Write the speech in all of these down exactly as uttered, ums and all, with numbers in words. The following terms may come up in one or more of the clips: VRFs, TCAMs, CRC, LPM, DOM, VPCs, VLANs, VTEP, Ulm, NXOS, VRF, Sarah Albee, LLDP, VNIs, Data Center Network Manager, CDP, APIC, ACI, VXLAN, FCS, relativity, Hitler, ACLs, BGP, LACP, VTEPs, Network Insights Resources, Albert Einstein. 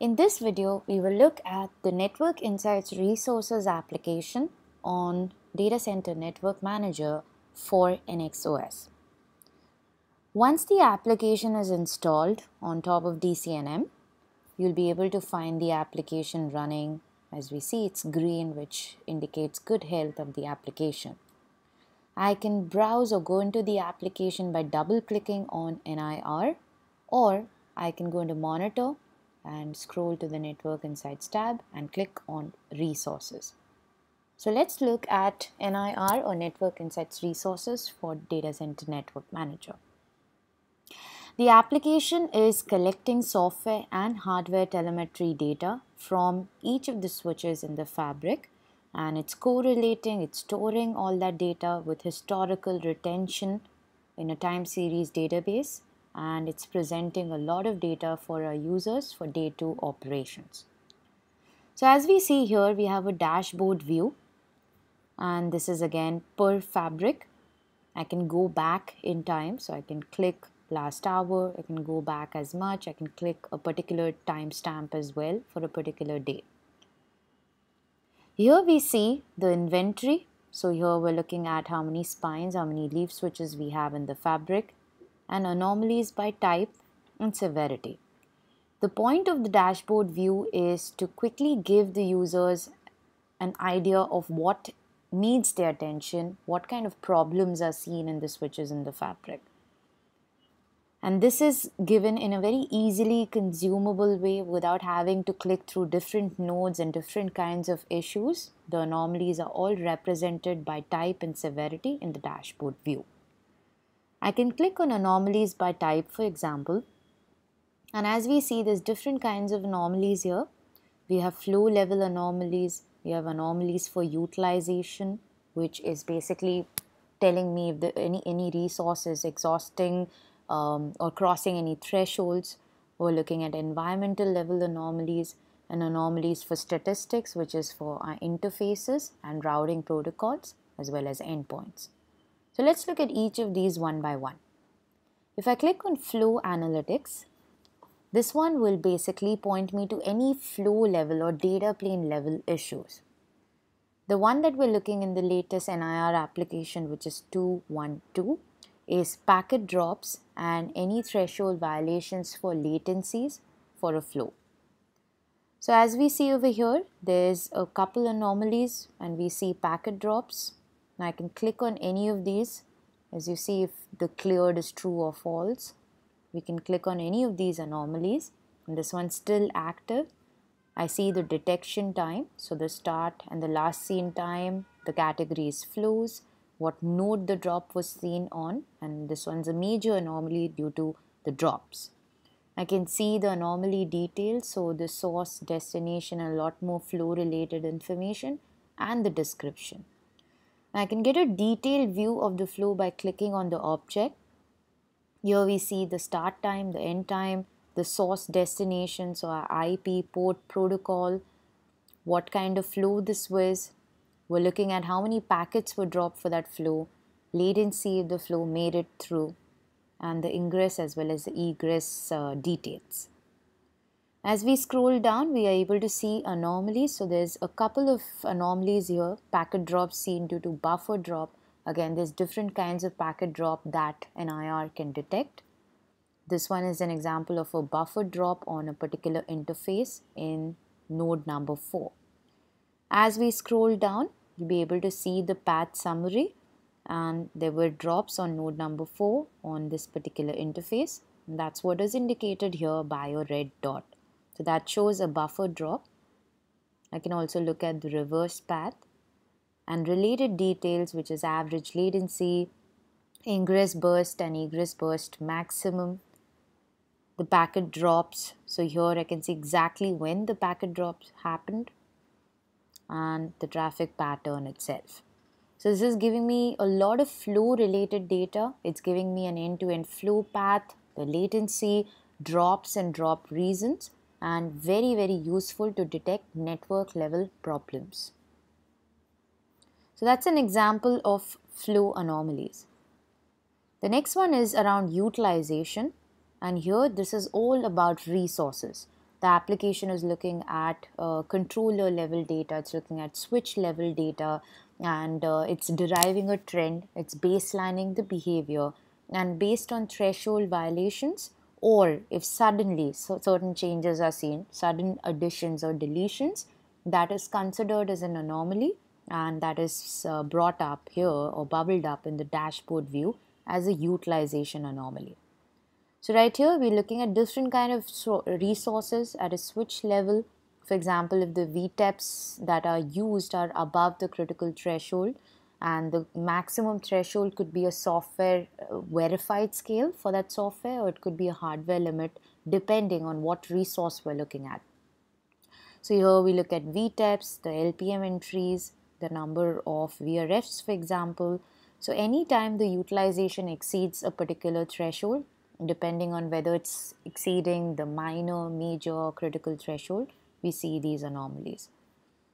In this video, we will look at the Network Insights Resources application on Data Center Network Manager for N X O S. Once the application is installed on top of D C N M, you'll be able to find the application running. As we see, it's green, which indicates good health of the application. I can browse or go into the application by double-clicking on N I R, or I can go into Monitor and scroll to the Network Insights tab and click on Resources. So let's look at N I R or Network Insights Resources for Data Center Network Manager. The application is collecting software and hardware telemetry data from each of the switches in the fabric, and it's correlating, it's storing all that data with historical retention in a time series database, and it's presenting a lot of data for our users for day two operations. So as we see here, we have a dashboard view, and this is again per fabric. I can go back in time, so I can click last hour, I can go back as much, I can click a particular timestamp as well for a particular day. Here we see the inventory, so here we're looking at how many spines, how many leaf switches we have in the fabric, and anomalies by type and severity. The point of the dashboard view is to quickly give the users an idea of what needs their attention, what kind of problems are seen in the switches in the fabric. And this is given in a very easily consumable way without having to click through different nodes and different kinds of issues. The anomalies are all represented by type and severity in the dashboard view. I can click on anomalies by type, for example, and as we see, there's different kinds of anomalies here. We have flow level anomalies, we have anomalies for utilization, which is basically telling me if the, any, any resource is exhausting Um, or crossing any thresholds. We're looking at environmental level anomalies and anomalies for statistics, which is for our interfaces and routing protocols as well as endpoints. So let's look at each of these one by one. If I click on flow analytics, this one will basically point me to any flow level or data plane level issues. The one that we're looking in the latest N I R application, which is two one two, is packet drops and any threshold violations for latencies for a flow. So as we see over here, there's a couple anomalies and we see packet drops. Now I can click on any of these. As you see, if the cleared is true or false, we can click on any of these anomalies, and this one's still active. I see the detection time, so the start and the last seen time, the category is flows, what node the drop was seen on, and this one's a major anomaly due to the drops. I can see the anomaly details, so the source, destination, and a lot more flow related information and the description. I can get a detailed view of the flow by clicking on the object. Here we see the start time, the end time, the source destination, so our I P, port, protocol, what kind of flow this was. We're looking at how many packets were dropped for that flow, latency if the flow made it through, and the ingress as well as the egress uh, details. As we scroll down, we are able to see anomalies. So there's a couple of anomalies here. Packet drops seen due to buffer drop. Again, there's different kinds of packet drop that N I R can detect. This one is an example of a buffer drop on a particular interface in node number four. As we scroll down, you'll be able to see the path summary, and there were drops on node number four on this particular interface, and that's what is indicated here by a red dot. So that shows a buffer drop. I can also look at the reverse path and related details, which is average latency, ingress burst and egress burst maximum, the packet drops. So here I can see exactly when the packet drops happened, and the traffic pattern itself. So this is giving me a lot of flow related data. It's giving me an end-to-end flow path, the latency, drops and drop reasons, and very very useful to detect network level problems. So that's an example of flow anomalies. The next one is around utilization, and here this is all about resources. the application is looking at uh, controller level data, it's looking at switch level data, and uh, it's deriving a trend, it's baselining the behavior, and based on threshold violations or if suddenly so certain changes are seen, sudden additions or deletions, that is considered as an anomaly, and that is uh, brought up here or bubbled up in the dashboard view as a utilization anomaly. So right here we're looking at different kind of resources at a switch level. For example, if the V TEPs that are used are above the critical threshold, and the maximum threshold could be a software verified scale for that software, or it could be a hardware limit depending on what resource we're looking at. So here we look at V TEPs, the L P M entries, the number of V R Fs for example. So anytime the utilization exceeds a particular threshold, depending on whether it's exceeding the minor, major or critical threshold, we see these anomalies.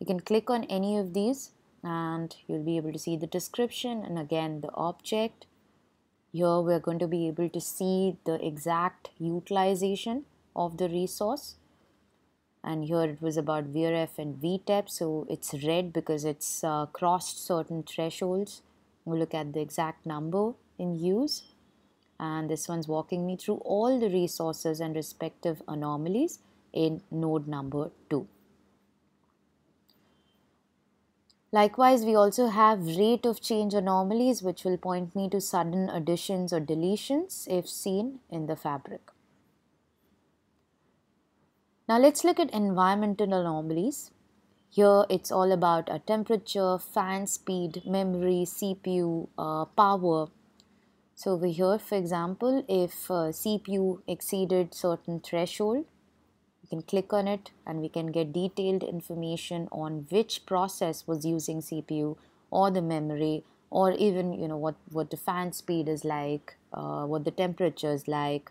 You can click on any of these and you'll be able to see the description and again the object. Here we're going to be able to see the exact utilization of the resource, and here it was about V R F and V TEP, so it's red because it's uh, crossed certain thresholds. We'll look at the exact number in use, and this one's walking me through all the resources and respective anomalies in node number two. Likewise, we also have rate of change anomalies, which will point me to sudden additions or deletions if seen in the fabric. Now let's look at environmental anomalies. Here it's all about our temperature, fan speed, memory, C P U, uh, power. So over here, for example, if uh, C P U exceeded certain threshold, you can click on it and we can get detailed information on which process was using C P U or the memory, or even, you know, what, what the fan speed is like, uh, what the temperature is like.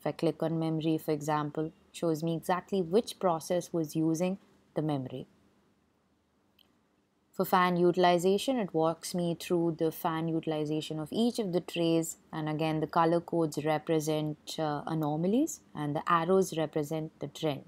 If I click on memory, for example, shows me exactly which process was using the memory. For fan utilization, it walks me through the fan utilization of each of the trays, and again the color codes represent uh, anomalies and the arrows represent the trend.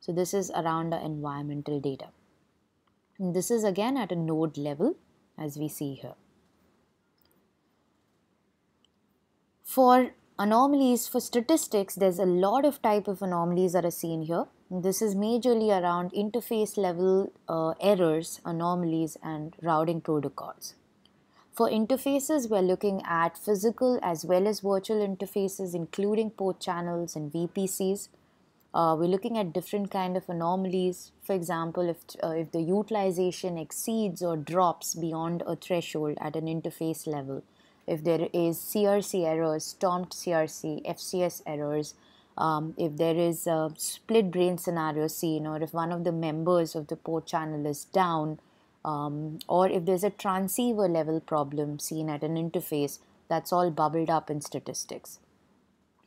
So this is around our environmental data. And this is again at a node level as we see here. For anomalies, for statistics, there's a lot of type of anomalies that are seen here. This is majorly around interface level uh, errors, anomalies and routing protocols. For interfaces, we're looking at physical as well as virtual interfaces, including port channels and V P Cs. Uh, we're looking at different kind of anomalies. For example, if, uh, if the utilization exceeds or drops beyond a threshold at an interface level, if there is C R C errors, stomped C R C, F C S errors, um, if there is a split brain scenario seen, or if one of the members of the port channel is down, um, or if there's a transceiver level problem seen at an interface, that's all bubbled up in statistics.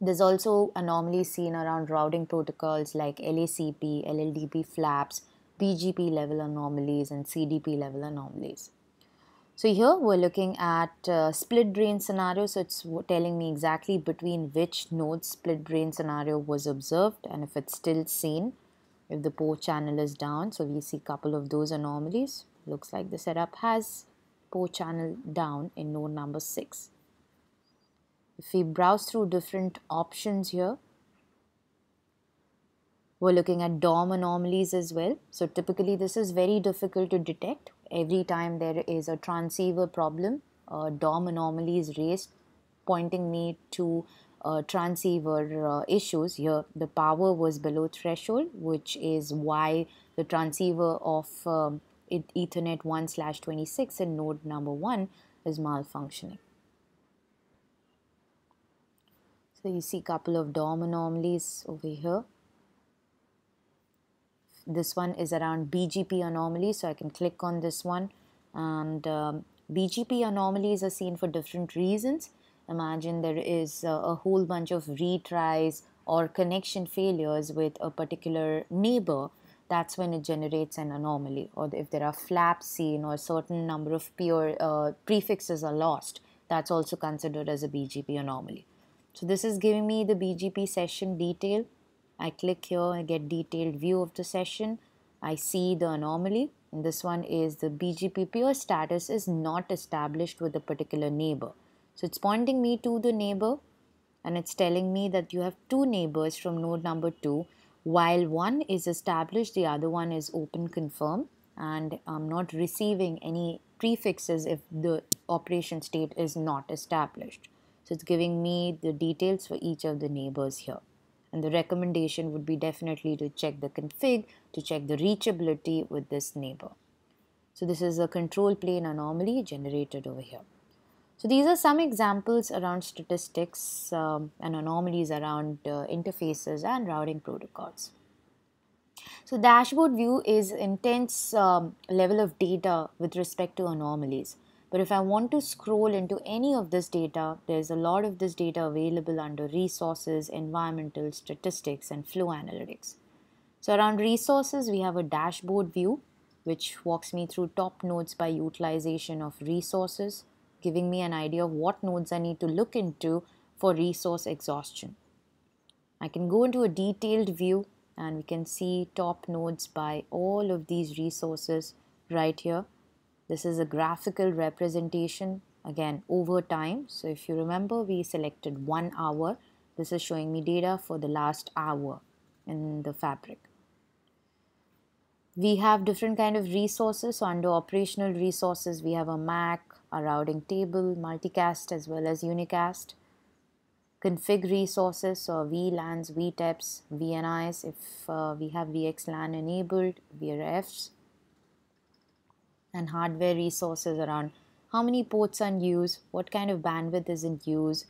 There's also anomalies seen around routing protocols like L A C P, L L D P flaps, B G P level anomalies and C D P level anomalies. So here we're looking at uh, split brain scenario, so it's telling me exactly between which nodes split brain scenario was observed and if it's still seen, if the port channel is down. So we see a couple of those anomalies. Looks like the setup has port channel down in node number six. If we browse through different options here, we're looking at D O M anomalies as well. So typically this is very difficult to detect. Every time there is a transceiver problem, uh, D O M anomaly is raised, pointing me to uh, transceiver uh, issues. Here the power was below threshold, which is why the transceiver of um, Ethernet one slash twenty-six in node number one is malfunctioning. So you see a couple of D O M anomalies over here. This one is around B G P anomalies, so I can click on this one, and um, B G P anomalies are seen for different reasons. Imagine there is uh, a whole bunch of retries or connection failures with a particular neighbor, that's when it generates an anomaly. Or if there are flaps seen or a certain number of peer, uh, prefixes are lost, that's also considered as a B G P anomaly. So this is giving me the B G P session detail I click here, I get detailed view of the session. I see the anomaly. And this one is the B G P peer status is not established with a particular neighbor. So it's pointing me to the neighbor and it's telling me that you have two neighbors from node number two. While one is established, the other one is open confirm, and I'm not receiving any prefixes if the operation state is not established. So it's giving me the details for each of the neighbors here. And the recommendation would be definitely to check the config, to check the reachability with this neighbor. So this is a control plane anomaly generated over here. So these are some examples around statistics um, and anomalies around uh, interfaces and routing protocols. So dashboard view is intense um, level of data with respect to anomalies. But if I want to scroll into any of this data, there's a lot of this data available under resources, environmental, statistics, and flow analytics. So around resources, we have a dashboard view, which walks me through top nodes by utilization of resources, giving me an idea of what nodes I need to look into for resource exhaustion. I can go into a detailed view and we can see top nodes by all of these resources right here. This is a graphical representation, again, over time. So if you remember, we selected one hour. This is showing me data for the last hour in the fabric. We have different kind of resources. So under operational resources, we have a M A C, a routing table, multicast as well as unicast. Config resources, so V LANs, V TEPs, V N Is, if uh, we have V X LAN enabled, V R Fs. And hardware resources around how many ports are in use, what kind of bandwidth is in use,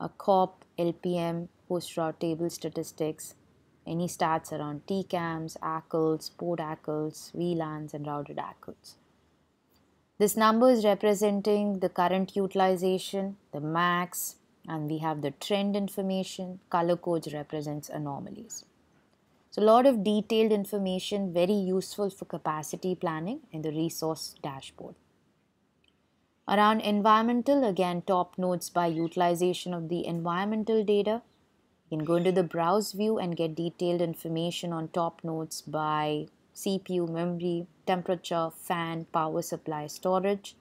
a C O P, L P M, host route table statistics, any stats around T CAMs, A C Ls, port A C Ls, V LANs, and routed A C Ls. This number is representing the current utilization, the max, and we have the trend information. Color codes represents anomalies. So a lot of detailed information, very useful for capacity planning in the resource dashboard. Around environmental, again, top nodes by utilization of the environmental data. You can go into the browse view and get detailed information on top nodes by C P U, memory, temperature, fan, power supply, storage,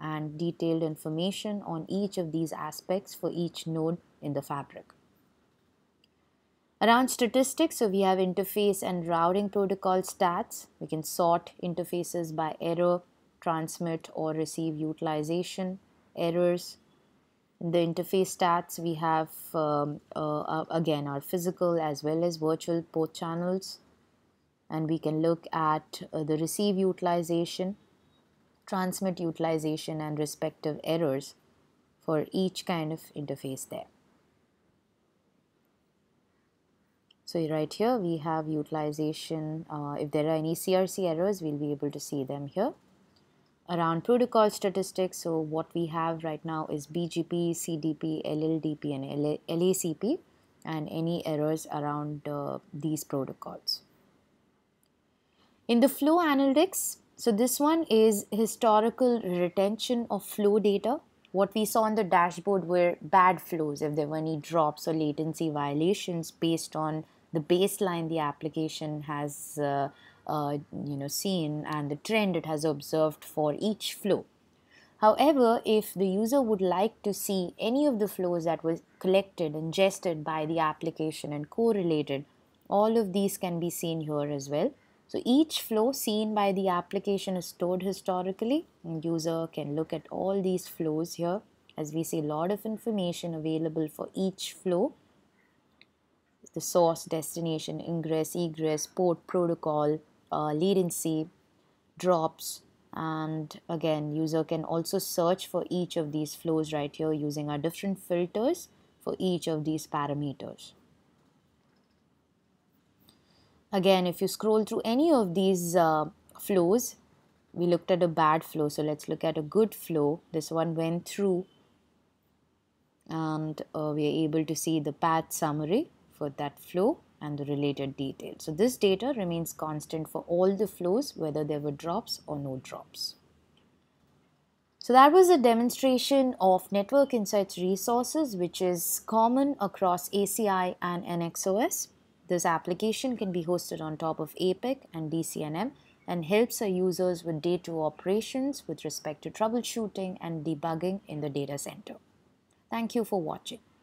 and detailed information on each of these aspects for each node in the fabric. Around statistics, so we have interface and routing protocol stats. We can sort interfaces by error, transmit or receive utilization, errors. In the interface stats, we have, um, uh, again, our physical as well as virtual port channels. And we can look at uh, the receive utilization, transmit utilization, and respective errors for each kind of interface there. So right here we have utilization. Uh, if there are any C R C errors, we'll be able to see them here. Around protocol statistics, so what we have right now is B G P, C D P, L L D P, and L A C P, and any errors around uh, these protocols. In the flow analytics, so this one is historical retention of flow data. What we saw on the dashboard were bad flows, if there were any drops or latency violations based on the baseline the application has uh, uh, you know, seen and the trend it has observed for each flow. However, if the user would like to see any of the flows that was collected, ingested by the application and correlated, all of these can be seen here as well. So each flow seen by the application is stored historically, and user can look at all these flows here, as we see a lot of information available for each flow. The source, destination, ingress, egress, port, protocol, uh, latency, drops, and again user can also search for each of these flows right here using our different filters for each of these parameters. Again, if you scroll through any of these uh, flows, we looked at a bad flow. So let's look at a good flow. This one went through, and uh, we are able to see the path summary for that flow and the related details. So this data remains constant for all the flows, whether there were drops or no drops. So that was a demonstration of Network Insights Resources, which is common across A C I and N X O S. This application can be hosted on top of A P I C and D C N M and helps our users with day to operations with respect to troubleshooting and debugging in the data center. Thank you for watching.